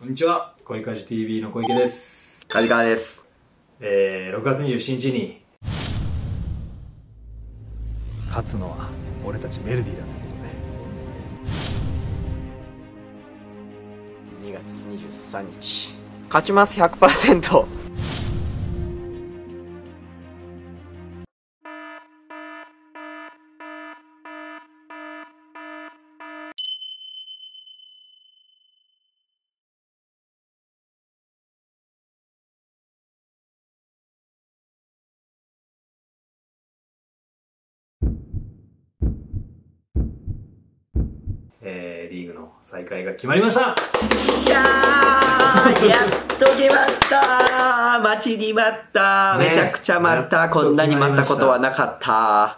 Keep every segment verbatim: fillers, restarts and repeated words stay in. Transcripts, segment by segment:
こんにちは、こいかじ ティーブイ の小池です。梶川です。えー、ろくがつにじゅうしちにちに勝つのは俺たちメルディだということで。にがつにじゅうさんにち勝ちます ひゃくパーセント。 えー、リーグの再開が決まりました。しゃー、やっと決まった。待ちに待った、ね、めちゃくちゃ待った。こんなに待ったことはなかった。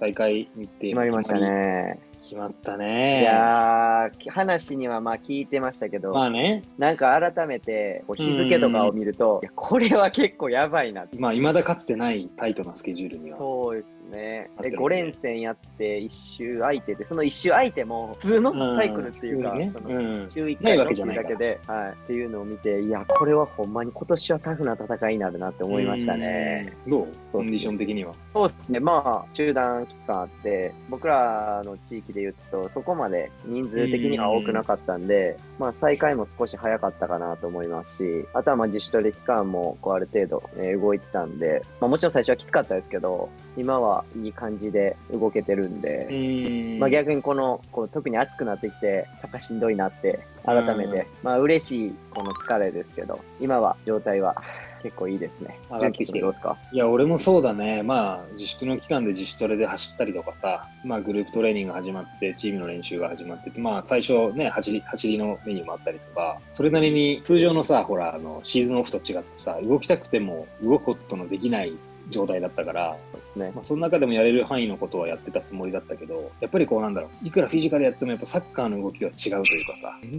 再開日程決まりましたね。決まったね。いやー、話にはまあ聞いてましたけど、まあね、なんか改めてこう日付とかを見ると、いやこれは結構やばいな。まあいまだかつてないタイトなスケジュールにはそうですね。でごれんせんやっていっしゅう空いてて、そのいっしゅう空いても普通のサイクルっていうか、うん、その週いっかいの週だけで、はい、っていうのを見て、いやこれはほんまに今年はタフな戦いになるなって思いましたね。どう？コンディション的には。そうですね。まあ中断期間あって、僕らの地域でいうとそこまで人数的には多くなかったんで、まあ再開も少し早かったかなと思いますし、あとはまあ自主トレ期間もこうある程度、えー、動いてたんで、まあ、もちろん最初はきつかったですけど、今はいい感じで動けてるんで、んまあ逆にこのこう特に暑くなってきてなんかしんどいなって改めて、まあ嬉しいこの疲れですけど、今は状態は結構いいですね。準決してどうですか？いや俺もそうだね。まあ自粛の期間で自主トレで走ったりとかさ、まあグループトレーニングが始まってチームの練習が始まって、まあ最初ね走り走りのメニューもあったりとか、それなりに通常のさ、ほらあのシーズンオフと違ってさ、動きたくても動くことのできない状態だったから、ね、まあその中でもやれる範囲のことはやってたつもりだったけど、やっぱりこうなんだろう、いくらフィジカルやってもやっぱサッカーの動きは違うというかさ、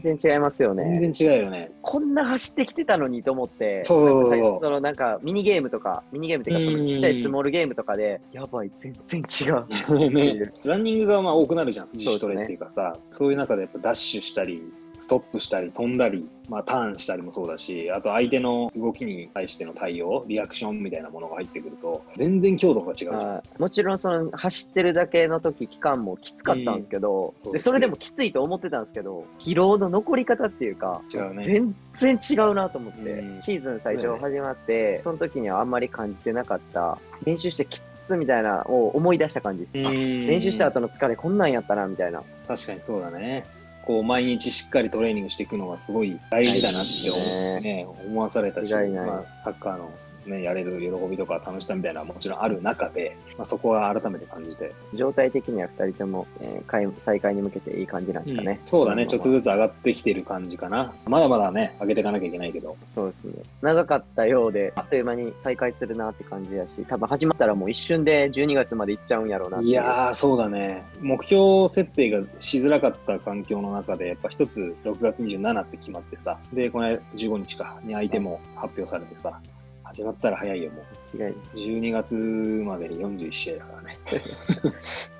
全然違いますよね。全然違うよね。こんな走ってきてたのにと思って、そうそうそう、最初そのなんかミニゲームとかミニゲームっていうか、そのちっちゃいスモールゲームとかでやばい全然違うっていうランニングがまあ多くなるじゃん、自主トレっていうかさ、 そうですね。そういう中でやっぱダッシュしたりストップしたり飛んだり、まあ、ターンしたりもそうだし、あと相手の動きに対しての対応、リアクションみたいなものが入ってくると全然強度が違う。もちろんその走ってるだけの時期間もきつかったんですけど、うん、でそれでもきついと思ってたんですけど、疲労の残り方っていうか違うね、全然違うなと思って、うん、シーズン最初始まって、うん、その時にはあんまり感じてなかった練習してきつみたいなを思い出した感じです。練習した後の疲れこんなんやったなみたいな。確かにそうだね。こう毎日しっかりトレーニングしていくのはすごい大事だなって 思,、ね、思わされたし、まあ、サッカーの、ね、やれる喜びとか楽しさみたいなのはもちろんある中で、まあ、そこは改めて感じて、状態的にはふたりとも、えー、再開に向けていい感じなんですかね、うん、そうだね。ちょっとずつ上がってきてる感じかな。まだまだね上げていかなきゃいけないけど、そうですね。長かったようであっという間に再開するなって感じだし、多分始まったらもう一瞬でじゅうにがつまでいっちゃうんやろうなっていう。いやーそうだね。目標設定がしづらかった環境の中でやっぱ一つろくがつにじゅうしちにちって決まってさ、でこのじゅうごにちかに相手も発表されてさ、はい、始まったら早いよ、もう。違いじゅうにがつまでによんじゅういちしあいだからね。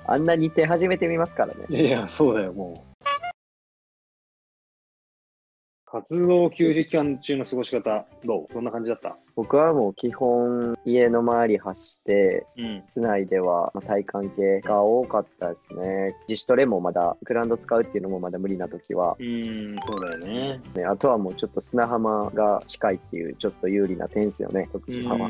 あんな日程初めて見ますからね。いや、そうだよ、もう。活動休止期間中の過ごし方、どう？どんな感じだった？僕はもう基本家の周り走って、うん、室内では体感系が多かったですね。自主トレもまだグラウンド使うっていうのもまだ無理な時は、うーん、そうだよね。ね、あとはもうちょっと砂浜が近いっていうちょっと有利な点ですよね、徳島は。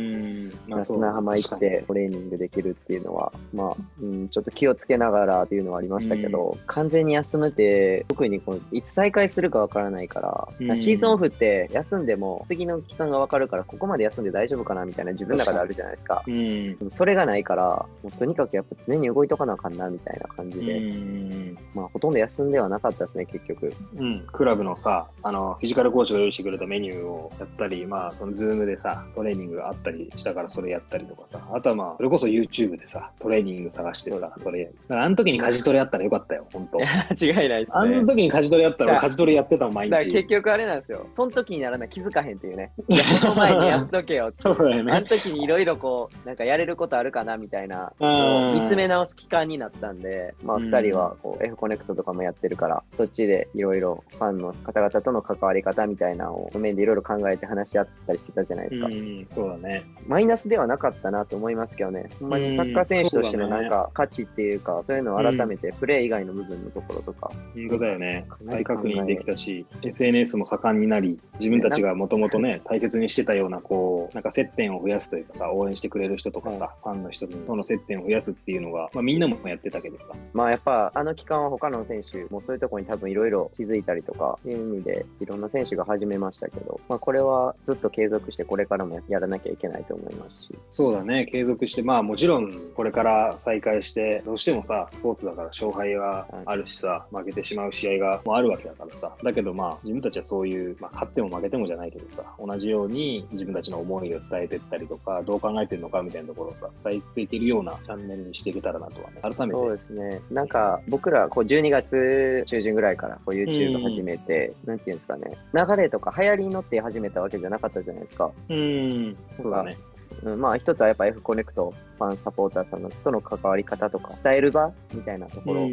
まあ、砂浜行ってトレーニングできるっていうのは、まあ、うん、ちょっと気をつけながらっていうのはありましたけど、完全に休むて、特にこのいつ再開するかわからないから、シーズンオフって休んでも次の期間がわかるから、ここまでまで休んで大丈夫かなみたいな自分の中であるじゃないですか。うん、それがないからもうとにかくやっぱ常に動いとかなあかんなみたいな感じで、うん、まあほとんど休んではなかったですね結局。うん、クラブのさ、あのフィジカルコーチが用意してくれたメニューをやったり、まあそのズームでさトレーニングがあったりしたからそれやったりとかさ、あとはまあそれこそ YouTube でさトレーニング探してさ、それあの時に家事トレあったらよかったよ本当。違いないですね。あの時に家事トレあったら家事トレやってたの毎日。だから結局あれなんですよ。その時にならな気づかへんっていうね。その前にやっとけよって。そうだよね。あの時にいろいろこう、なんかやれることあるかなみたいな、見つめ直す期間になったんで、まあふたりはこう F コネクトとかもやってるから、そっちでいろいろファンの方々との関わり方みたいなのを、面でいろいろ考えて話し合ったりしてたじゃないですか。うん、そうだね。マイナスではなかったなと思いますけどね。ほんまにサッカー選手としてのなんか価値っていうか、そう,、ね、そういうのを改めてプレー以外の部分のところとか。本当だよね。再確認できたし、エスエヌエス も盛んになり、自分たちがもともとね、大切にしてたような、こう、なんか接点を増やすというかさ、応援してくれる人とかさ、はい、ファンの人との接点を増やすっていうのが、まあみんなもやってたけどさ。まあやっぱ、あの期間は他の選手もそういうところに多分いろいろ気づいたりとか、っていう意味でいろんな選手が始めましたけど、まあこれはずっと継続してこれからもやらなきゃいけないと思いますし。そうだね、継続して、まあもちろんこれから再開して、どうしてもさ、スポーツだから勝敗があるしさ、負けてしまう試合がもうあるわけだからさ、だけどまあ自分たちはそういう、まあ勝っても負けてもじゃないけどさ、同じように自分たちの思いを伝えていったりとか、どう考えてるのかみたいなところをさ、伝えていけるようなチャンネルにしていけたらなとはね、改めて。そうですね。なんか僕らこうじゅうにがつ中旬ぐらいからこう YouTube 始めて、なんていうんですかね、流れとか流行りに乗って始めたわけじゃなかったじゃないですか。うん、そうだね。うん、まあ一つはやっぱ F コネクトファンサポーターさんとの関わり方とか伝える場みたいなところを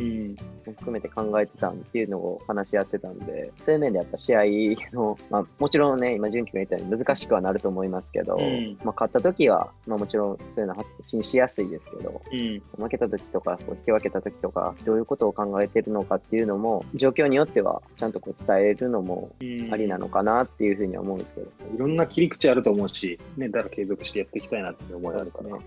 含めて考えてたっていうのを話し合ってたんで、そういう面でやっぱ試合の、まあ、もちろんね今純喜君が言ったように難しくはなると思いますけど、うんまあ、勝った時は、まあ、もちろんそういうの発信しやすいですけど、うん、負けた時とか引き分けた時とかどういうことを考えてるのかっていうのも状況によってはちゃんとこう伝えるのもありなのかなっていうふうには思うんですけど、うん、いろんな切り口あると思うし、ね、だから継続してやっていきたいなって思いがあるから、ね、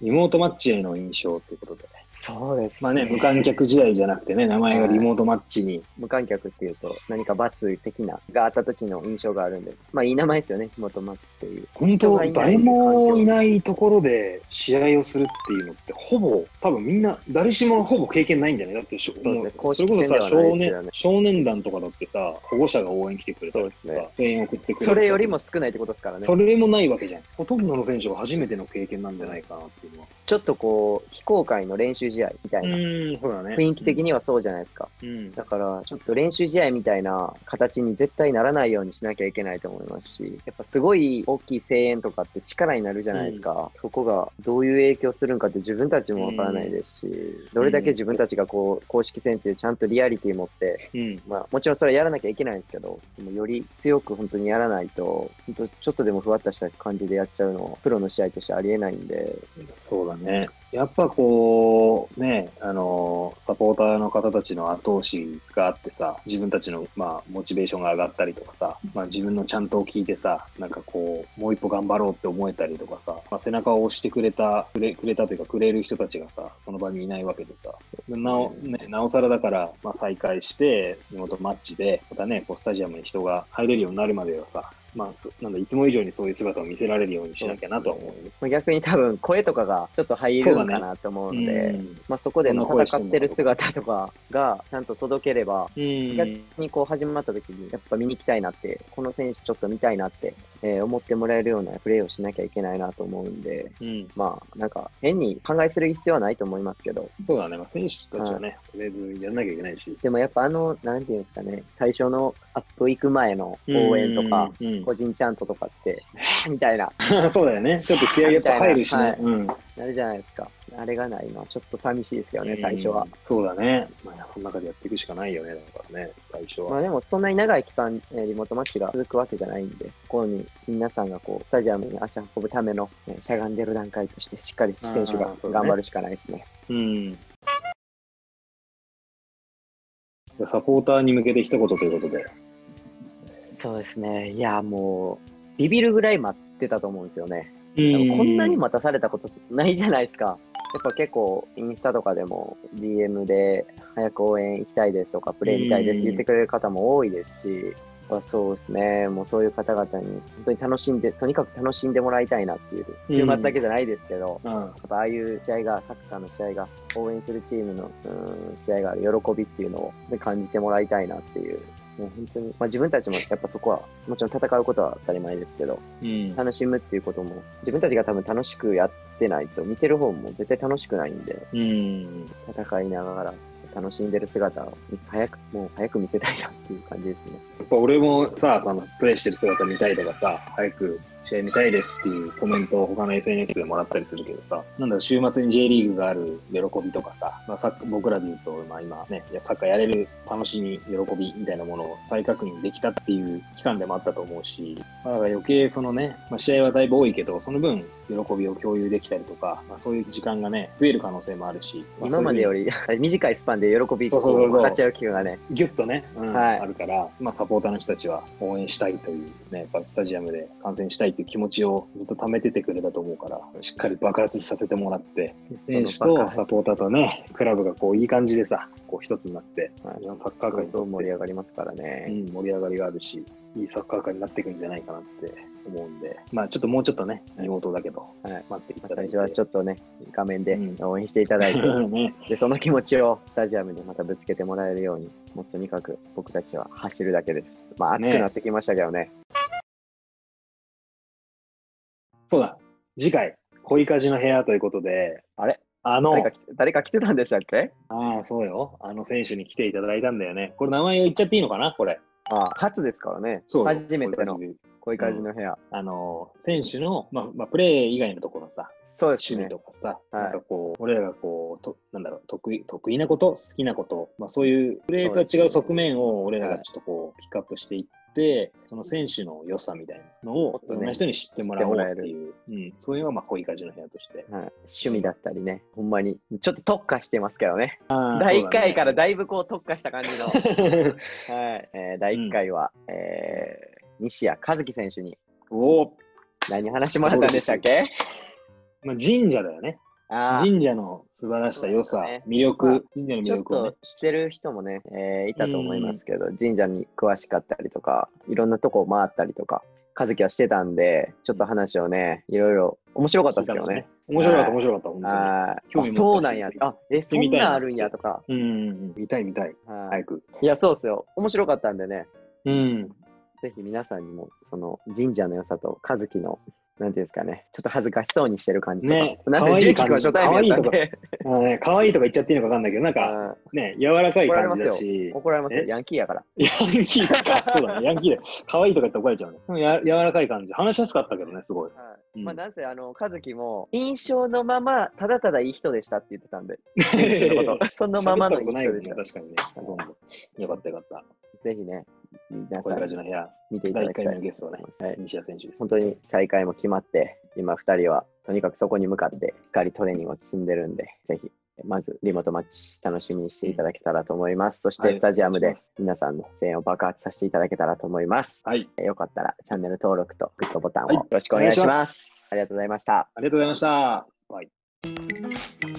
リモートマッチへの印象ということで、そうですね。まあね、無観客時代じゃなくてね、名前がリモートマッチに。はい、無観客っていうと、何か罰的な、があった時の印象があるんで、まあいい名前ですよね、リモートマッチっていう。本当、誰もいないところで試合をするっていうのって、ほぼ、多分みんな、誰しもほぼ経験ないんじゃないだって、それこそさ、少年、少年団とかだってさ、保護者が応援来てくれたりとかさ、声援送ってくれたり。それよりも少ないってことですからね。それもないわけじゃん。ほとんどの選手が初めての経験なんじゃないかなっていうのは。ちょっとこう、非公開の練習試合みたいな、雰囲気的にはそうじゃないですか、うん、だからちょっと練習試合みたいな形に絶対ならないようにしなきゃいけないと思いますし、やっぱすごい大きい声援とかって力になるじゃないですか、うん、そこがどういう影響するんかって自分たちもわからないですし、うん、どれだけ自分たちがこう公式戦っていうちゃんとリアリティ持って、うんまあ、もちろんそれはやらなきゃいけないんですけど、でもより強く本当にやらないと、本当ちょっとでもふわっとした感じでやっちゃうのはプロの試合としてありえないんで。そうだね、やっぱこうね、あのー、サポーターの方たちの後押しがあってさ、自分たちの、まあ、モチベーションが上がったりとかさ、まあ、自分のちゃんとを聞いてさ、なんかこうもう一歩頑張ろうって思えたりとかさ、まあ、背中を押してくれたくれ、くれたというかくれる人たちがさ、その場にいないわけでさ、なお、ね、なおさらだから、まあ、再開してリモートマッチでまたね、こうスタジアムに人が入れるようになるまではさ、まあ、なんだ、いつも以上にそういう姿を見せられるようにしなきゃなとは思う。逆に多分声とかがちょっと入るのかなと思うので、そうね、うん、まあ、そこでの戦ってる姿とかがちゃんと届ければ、うん、逆にこう始まった時にやっぱ見に行きたいなって、この選手ちょっと見たいなって、えー、思ってもらえるようなプレーをしなきゃいけないなと思うんで、うん、まあなんか変に考えする必要はないと思いますけど。そうだね、まあ、選手たちはね、とりあえずやらなきゃいけないし、でもやっぱあのなんていうんですかね、最初のアップ行く前の応援とか、うんうんうん、個人チャントとかって、みたいな。そうだよね。ちょっと気合いやっぱ入るしね。はい、うん。なるじゃないですか。あれがないのはちょっと寂しいですけどね、最初は。そうだね。まあ、この中でやっていくしかないよね、だからね、最初は。まあでも、そんなに長い期間、リモートマッチが続くわけじゃないんで、ここに皆さんがこう、スタジアムに足運ぶための、ね、しゃがんでる段階として、しっかり選手が頑張るしかないですね。うん。サポーターに向けて一言ということで。そうですね。いや、もうビビるぐらい待ってたと思うんですよね。うん、こんなに待たされたことないじゃないですか。やっぱ結構インスタとかでも ディーエム で早く応援行きたいですとかプレーみたいですって言ってくれる方も多いですし、やっぱそうですね。もうそういう方々に本当に楽しんで、とにかく楽しんでもらいたいなっていう、週末だけじゃないですけど、うんうん、やっぱああいう試合が、サッカーの試合が、応援するチームのうん試合がある喜びっていうのを感じてもらいたいなっていう。もう本当に、まあ、自分たちもやっぱそこはもちろん戦うことは当たり前ですけど、うん、楽しむっていうことも自分たちが多分楽しくやってないと見てる方も絶対楽しくないんで、うん、戦いながら楽しんでる姿を早くもう早く見せたいなっていう感じですね。やっぱ俺もさ、そのプレイしてる姿見たいとかさ、早く試合見たいですっていうコメントを他の エスエヌエス でもらったりするけどさ、なんだろう、週末に J リーグがある喜びとかさ、まあ、サッ僕らで言うと、まあ、今ね、サッカーやれる楽しみ、喜びみたいなものを再確認できたっていう期間でもあったと思うし、まあ、余計そのね、まあ、試合はだいぶ多いけど、その分喜びを共有できたりとか、まあ、そういう時間がね、増える可能性もあるし、まあ、今までより短いスパンで喜びを分かっちゃう気がね、ぎゅっとね、うんはい、あるから、まあ、サポーターの人たちは応援したいというね、やっぱスタジアムで観戦したいっていう気持ちをずっと溜めててくれたと思うから、しっかり爆発させてもらって、選手とサポーターとね、クラブがこういい感じでさ、こう一つになって、はい、サッカー界と盛り上がりますからね、うん、盛り上がりがあるし、いいサッカー界になっていくんじゃないかなって思うんで、まあちょっともうちょっとね、リモートだけど、はい、待っていただいて、最初はちょっとね、画面で応援していただいて、うんね、でその気持ちをスタジアムでまたぶつけてもらえるように、もうとにかく僕たちは走るだけです。まあ暑くなってきましたけどね。ね、そうだ、次回、恋カジの部屋ということで、あれあの誰か、誰か来てたんでしたっけ？ああ、そうよ。あの選手に来ていただいたんだよね。これ、名前を言っちゃっていいのかな、これ。ああ、初ですからね。そう、初めての恋カジの部屋。うん、あの選手の、まあまあ、プレー以外のところさ、そうですね、趣味とかさ、はい、なんかこう俺らがこうとなんだろう 得意、得意なこと、好きなこと、まあ、そういうプレーとは違う側面を俺らがちょっとこう、はい、ピックアップしていって、でその選手の良さみたいなのをいろんな人に知ってもらおうっていう、うん、そういうのがまあ恋カジの部屋として、はい、趣味だったりね、ほんまにちょっと特化してますけどね、だいいっかいからだいぶこう特化した感じの、はいえー、だいいっかいは、うんえー、西谷和樹選手にお何話してもらったんでしたっけ？まあ神社だよね。神社の素晴らしさ、良さ、ね、魅力、神社の魅力を、ね、ちょっと知ってる人もね、えー、いたと思いますけど、神社に詳しかったりとか、いろんなとこ回ったりとか、和樹はしてたんで、ちょっと話をね、いろいろ面白かったですけどね。面白かった、面白かった、本当に。あ、そうなんや。あ、え、そんなんあるんやとか。うん、見たい見たい、早く。いや、そうっすよ。面白かったんでね。うん。ぜひ皆さんにも、その神社の良さと和樹のなんていうんですかね、ちょっと恥ずかしそうにしてる感じとか、ね、なんか純喜君は初対面だったんで、可愛いとか言っちゃっていいのか分かんないけど、なんかね、柔らかい感じだし、怒られますよ、ヤンキーやから。ヤンキーか、そうだね、ヤンキーで、可愛いとか言って怒られちゃうね。でもや柔らかい感じ、話しやすかったけどね、すごい。うん、まあなんせあの和樹も印象のままただただいい人でしたって言ってたんで、そのままのいい人でした。確かにね、どんどんよかったよかった。ぜひね、恋カジの部屋見ていただきたい。だいいっかいめのゲストはね、はい、西谷選手です。本当に再開も決まって、今ふたりはとにかくそこに向かってしっかりトレーニングを積んでるんで、ぜひまずリモートマッチ楽しみにしていただけたらと思います。そしてスタジアムで皆さんの声援を爆発させていただけたらと思います。はい、えよかったらチャンネル登録とグッドボタンをよろしくお願いします。はい、ありがとうございました。ありがとうございました。バイ。